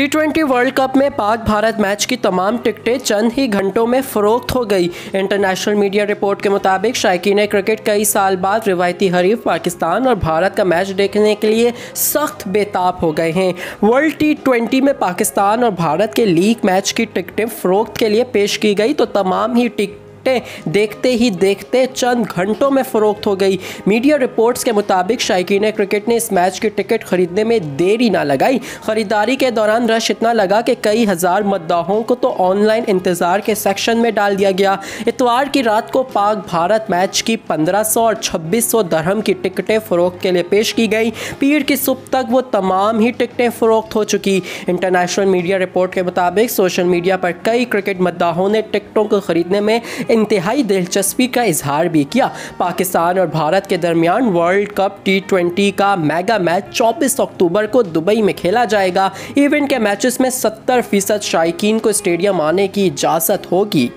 टी20 world cup में Pak Bharat match की तमाम टिकटें चंद ही घंटों में फरोख्त हो गई। इंटरनेशनल मीडिया रिपोर्ट के मुताबिक शायकीन क्रिकेट कई साल बाद रिवायती हरीफ पाकिस्तान और भारत का मैच देखने के लिए सख्त बेताब हो गए हैं। वर्ल्ड टी20 में पाकिस्तान और भारत के लीग मैच की टिकटें फरोख्त के लिए पेश की गई तो तमाम ही टिकट देखते ही देखते चंद घंटों में फरोख्त हो गई। मीडिया रिपोर्ट्स के मुताबिक शायकीन क्रिकेट ने इस मैच की टिकट खरीदने में देरी ना लगाई। खरीदारी के दौरान रश इतना लगा कि कई हज़ार मद्दाहों को तो ऑनलाइन इंतजार के सेक्शन में डाल दिया गया। इतवार की रात को पाक भारत मैच की 1500 और 2600 दरहम की टिकटें फरोख्त के लिए पेश की गई। पीर की सुबह तक वो तमाम ही टिकटें फरोख्त हो चुकी। इंटरनेशनल मीडिया रिपोर्ट के मुताबिक सोशल मीडिया पर कई क्रिकेट मद्दाहों ने टिकटों को खरीदने में इंतहाई दिलचस्पी का इजहार भी किया। पाकिस्तान और भारत के दरमियान वर्ल्ड कप टी20 का मेगा मैच 24 अक्टूबर को दुबई में खेला जाएगा। इवेंट के मैचेस में 70% शायकीन को स्टेडियम आने की इजाज़त होगी।